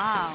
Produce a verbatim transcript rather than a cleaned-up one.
Wow.